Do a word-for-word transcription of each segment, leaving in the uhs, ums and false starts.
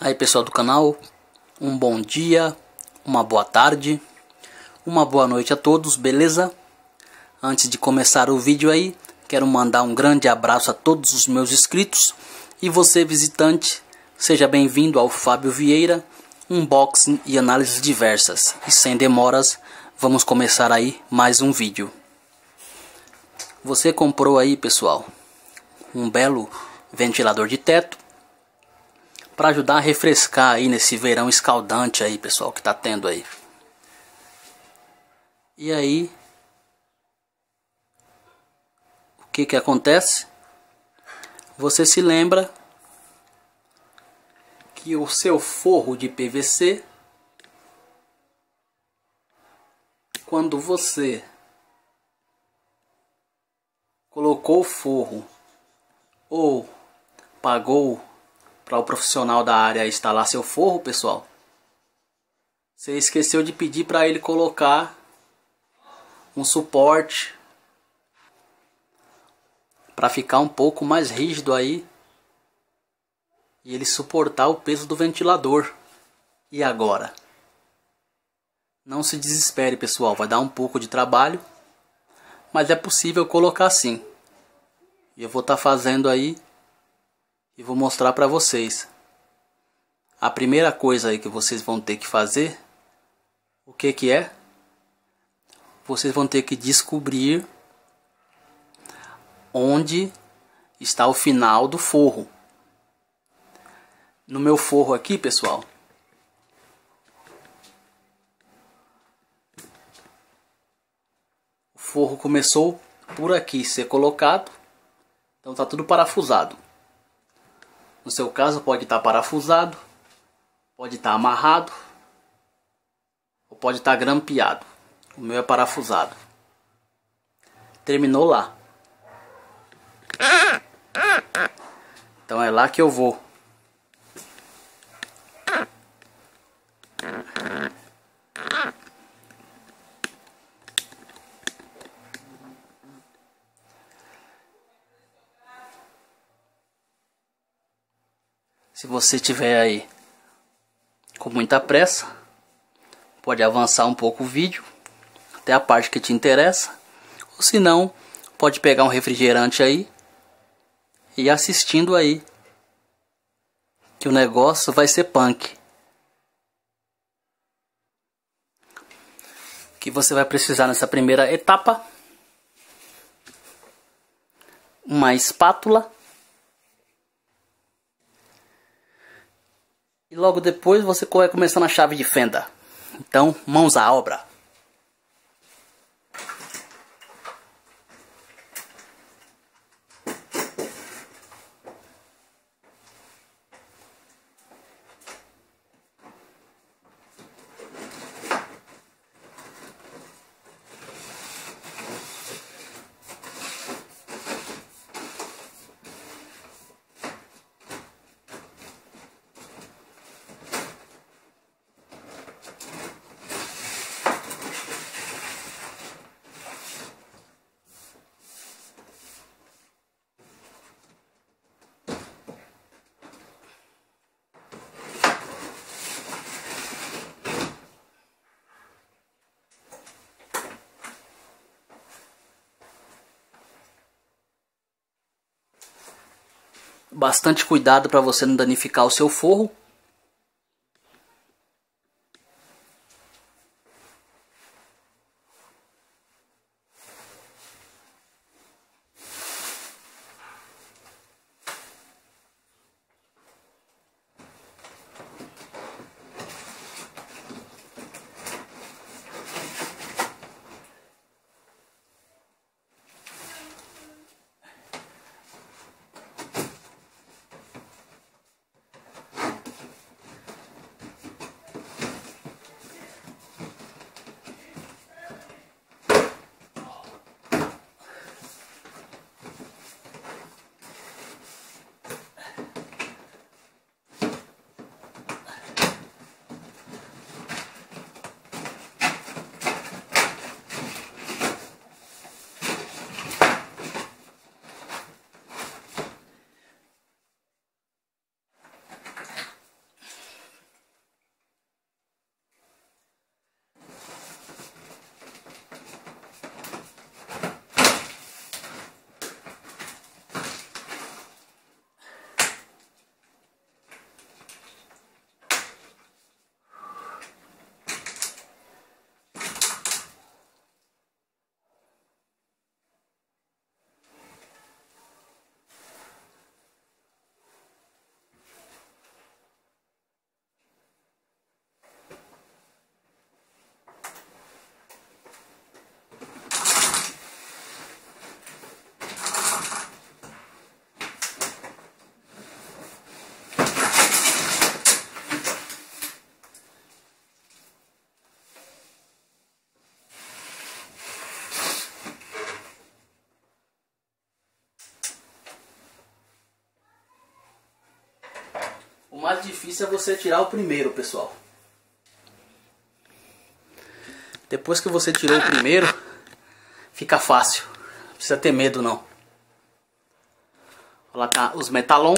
Aí pessoal do canal, um bom dia, uma boa tarde, uma boa noite a todos, beleza? Antes de começar o vídeo aí, quero mandar um grande abraço a todos os meus inscritos. E você visitante, seja bem-vindo ao Fábio Vieira, unboxing e análises diversas. E sem demoras, vamos começar aí mais um vídeo. Você comprou aí pessoal, um belo ventilador de teto para ajudar a refrescar aí nesse verão escaldante aí, pessoal, que tá tendo aí. E aí, o que que acontece? Você se lembra que o seu forro de P V C, quando você colocou o forro ou pagou para o profissional da área instalar seu forro, pessoal, você esqueceu de pedir para ele colocar um suporte para ficar um pouco mais rígido aí e ele suportar o peso do ventilador. E agora? Não se desespere, pessoal, vai dar um pouco de trabalho, mas é possível colocar sim. E eu vou estar fazendo aí e vou mostrar para vocês. A primeira coisa aí que vocês vão ter que fazer, o que que é? Vocês vão ter que descobrir onde está o final do forro. No meu forro aqui, pessoal, o forro começou por aqui ser colocado, então tá tudo parafusado. No seu caso pode estar parafusado, pode estar amarrado ou pode estar grampeado. O meu é parafusado. Terminou lá. Então é lá que eu vou. Se você tiver aí com muita pressa, pode avançar um pouco o vídeo até a parte que te interessa, ou se não, pode pegar um refrigerante aí e ir assistindo aí, que o negócio vai ser punk. O que você vai precisar nessa primeira etapa? Uma espátula. E logo depois você vai começar na chave de fenda. Então, mãos à obra. Bastante cuidado para você não danificar o seu forro. mais difícil é você tirar o primeiro, pessoal. Depois que você tirou o primeiro, fica fácil. Não precisa ter medo, não. Lá tá os metalon.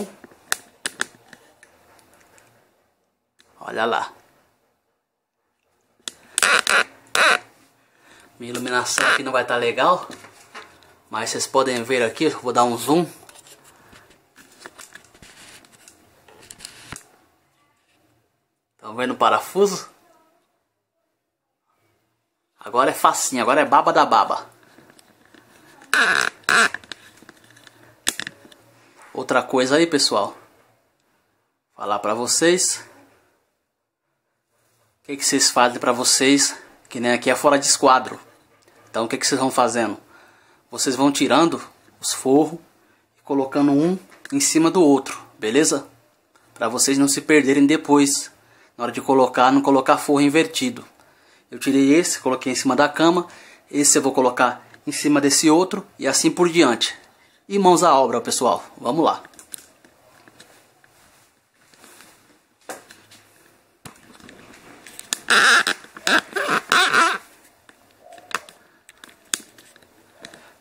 Olha lá. Minha iluminação aqui não vai estar legal, mas vocês podem ver aqui, eu vou dar um zoom. Estão vendo o parafuso? Agora é facinho, agora é baba da baba. Outra coisa aí, pessoal, falar pra vocês. O que, que vocês fazem pra vocês, que nem aqui é fora de esquadro. Então o que, que vocês vão fazendo? Vocês vão tirando os forros e colocando um em cima do outro, beleza? Para vocês não se perderem depois, na hora de colocar, não colocar forro invertido. Eu tirei esse, coloquei em cima da cama, esse eu vou colocar em cima desse outro e assim por diante. E mãos à obra, pessoal, vamos lá.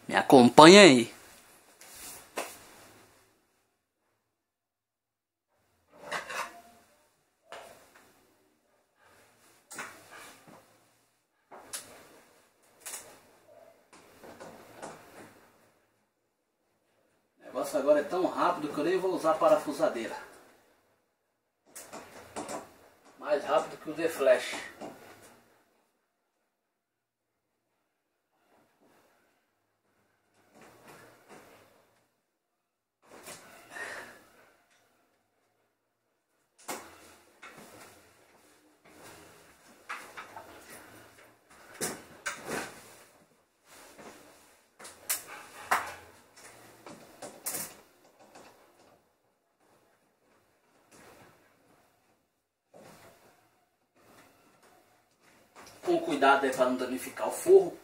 Me acompanha aí. O negócio agora é tão rápido que eu nem vou usar a parafusadeira. Mais rápido que o The Flash. Com cuidado aí para não danificar o forro.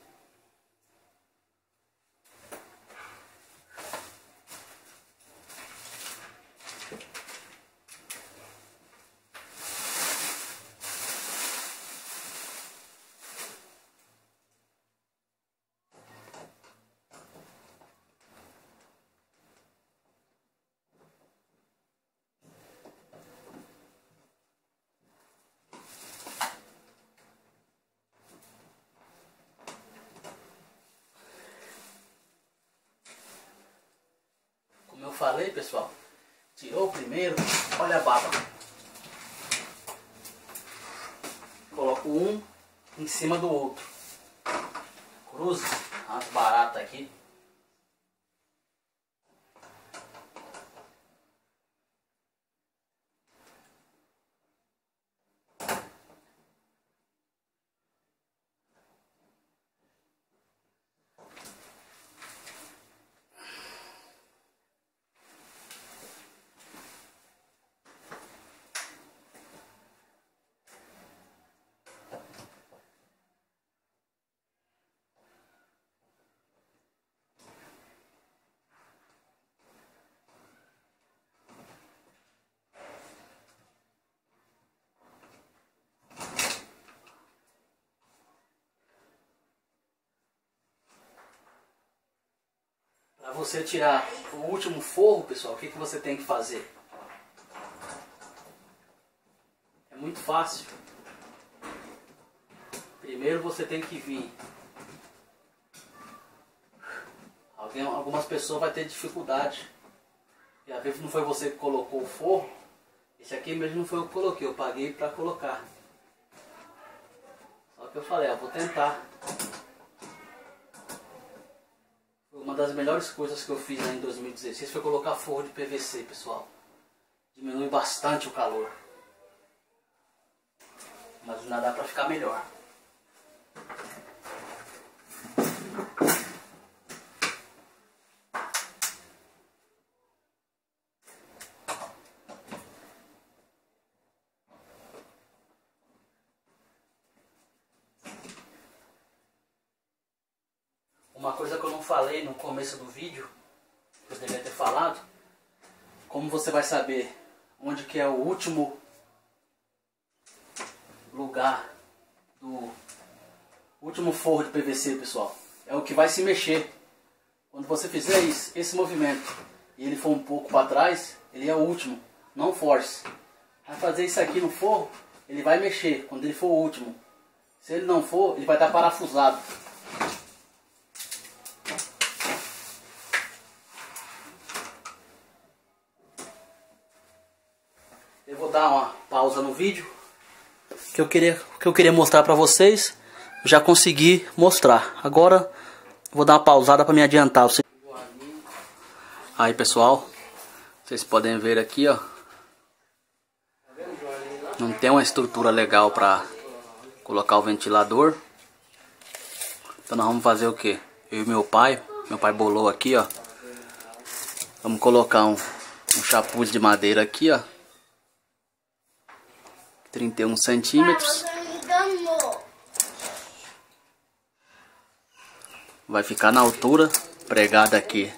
Falei, pessoal, tirou o primeiro, olha a baba, coloco um em cima do outro, cruzo as baratas aqui. Para você tirar o último forro, pessoal, o que, que você tem que fazer? É muito fácil. Primeiro você tem que vir. Alguém, algumas pessoas vão ter dificuldade. E às vezes não foi você que colocou o forro. Esse aqui mesmo não foi eu que coloquei, eu paguei para colocar. Só que eu falei, eu vou tentar. Uma das melhores coisas que eu fiz lá em dois mil e dezesseis foi colocar forro de P V C, pessoal. Diminui bastante o calor. Mas ainda dá para ficar melhor. Uma coisa que eu não falei no começo do vídeo, que eu deveria ter falado, como você vai saber onde que é o último lugar do último forro de P V C, pessoal. É o que vai se mexer. Quando você fizer isso, esse movimento, e ele for um pouco para trás, ele é o último, não force. Vai fazer isso aqui no forro, ele vai mexer quando ele for o último. Se ele não for, ele vai estar parafusado. Eu vou dar uma pausa no vídeo que eu queria, que eu queria mostrar para vocês. Já consegui mostrar. Agora vou dar uma pausada para me adiantar. Aí, pessoal, vocês podem ver aqui, ó. Não tem uma estrutura legal para colocar o ventilador. Então nós vamos fazer o que? Eu e meu pai, meu pai bolou aqui, ó. Vamos colocar um, um chapuz de madeira aqui, ó. trinta e um centímetros. Vai ficar na altura, pregada aqui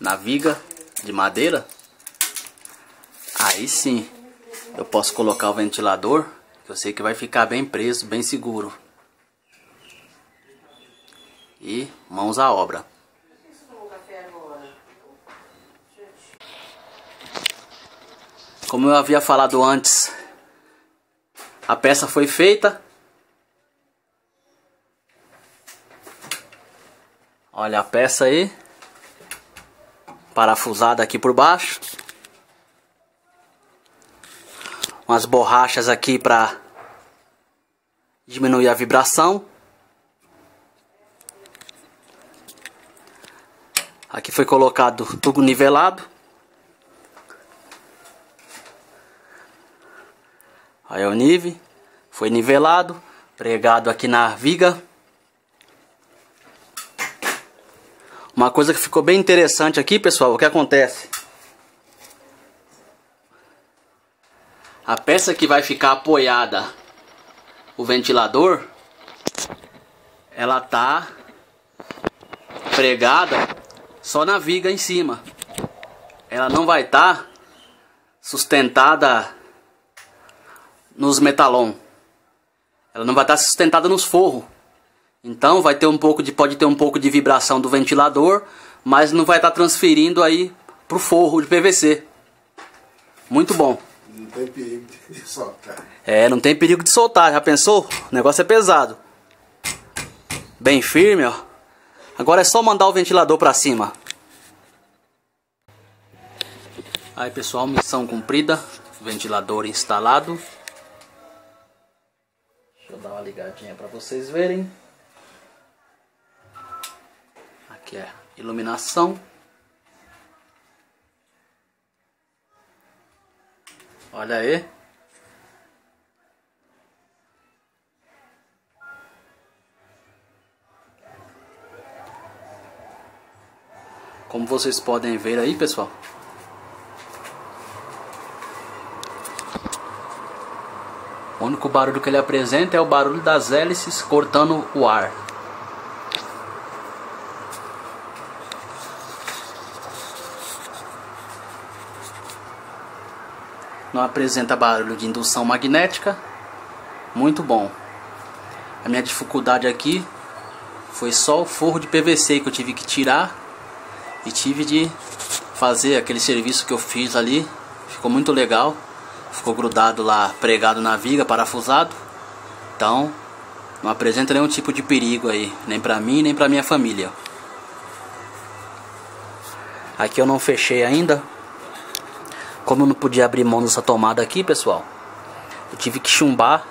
na viga de madeira. Aí sim eu posso colocar o ventilador, que eu sei que vai ficar bem preso, bem seguro. E mãos à obra. Como eu havia falado antes, a peça foi feita. Olha a peça aí, parafusada aqui por baixo. Umas borrachas aqui para diminuir a vibração. Aqui foi colocado tubo nivelado. Aí é o nível, foi nivelado, pregado aqui na viga. Uma coisa que ficou bem interessante aqui, pessoal, o que acontece? A peça que vai ficar apoiada, o ventilador, ela tá pregada só na viga em cima. Ela não vai estar sustentada nos metalon. Ela não vai estar sustentada nos forros. Então vai ter um pouco de, pode ter um pouco de vibração do ventilador, mas não vai estar transferindo aí pro forro de P V C. Muito bom. Não tem perigo de soltar. É, não tem perigo de soltar, já pensou? O negócio é pesado. Bem firme, ó. Agora é só mandar o ventilador pra cima. Aí, pessoal, missão cumprida. Ventilador instalado. Deixa eu dar uma ligadinha pra vocês verem. Aqui é iluminação. Olha aí. Como vocês podem ver aí, pessoal. O único barulho que ele apresenta é o barulho das hélices cortando o ar. Não apresenta barulho de indução magnética. Muito bom. A minha dificuldade aqui foi só o forro de P V C que eu tive que tirar. E tive de fazer aquele serviço que eu fiz ali. Ficou muito legal. Ficou grudado lá, pregado na viga, parafusado. Então, não apresenta nenhum tipo de perigo aí. Nem pra mim, nem pra minha família. Aqui eu não fechei ainda. Como eu não podia abrir mão dessa tomada aqui, pessoal, eu tive que chumbar.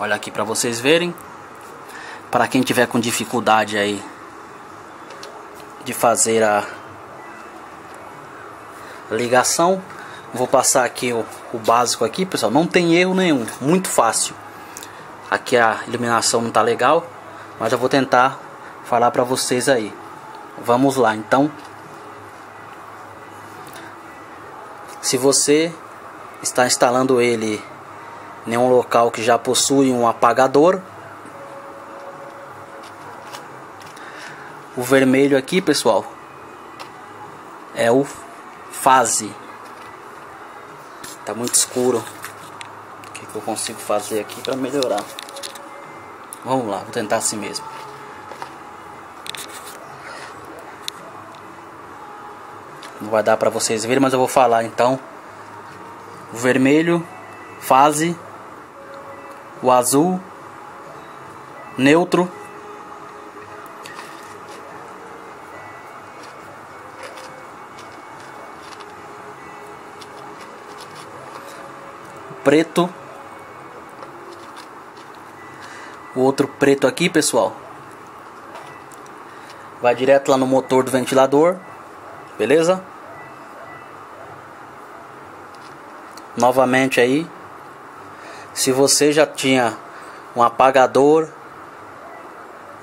Olha aqui pra vocês verem. Para quem tiver com dificuldade aí de fazer a ligação, vou passar aqui o, o básico aqui, pessoal. Não tem erro nenhum, muito fácil. Aqui a iluminação não tá legal, mas eu vou tentar falar pra vocês aí. Vamos lá, então. Se você está instalando ele em um local que já possui um apagador, o vermelho aqui, pessoal, é o fase. Tá muito escuro. O que, que eu consigo fazer aqui para melhorar? Vamos lá, vou tentar assim mesmo. Não vai dar para vocês verem, mas eu vou falar então. O vermelho, fase. O azul, neutro. Preto. O outro preto aqui, pessoal, vai direto lá no motor do ventilador. Beleza? Novamente aí, se você já tinha um apagador,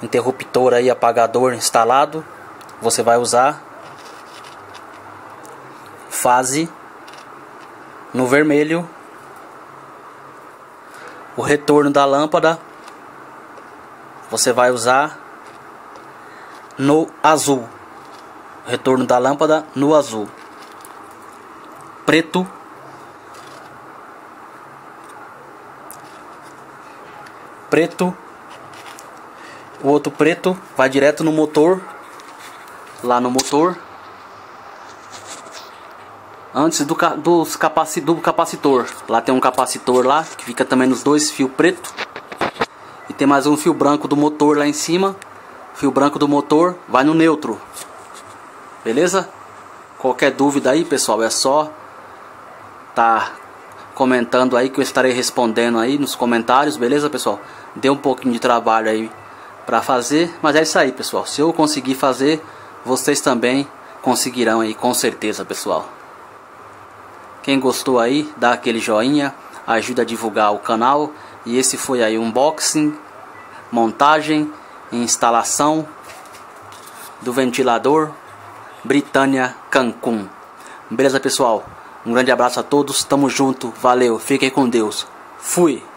interruptor aí, apagador instalado, você vai usar fase no vermelho, o retorno da lâmpada você vai usar no azul. Retorno da lâmpada no azul. Preto. Preto. O outro preto vai direto no motor. Lá no motor. Antes do, dos capaci, do capacitor. Lá tem um capacitor lá, que fica também nos dois fios preto. E tem mais um fio branco do motor lá em cima. Fio branco do motor vai no neutro. Beleza? Qualquer dúvida aí, pessoal, é só tá comentando aí que eu estarei respondendo aí nos comentários, beleza, pessoal? Deu um pouquinho de trabalho aí pra fazer, mas é isso aí, pessoal. Se eu conseguir fazer, vocês também conseguirão aí, com certeza, pessoal. Quem gostou aí, dá aquele joinha, ajuda a divulgar o canal. E esse foi aí o unboxing, montagem e instalação do ventilador Britânia Cancun. Beleza, pessoal? Um grande abraço a todos. Tamo junto. Valeu. Fiquem com Deus. Fui.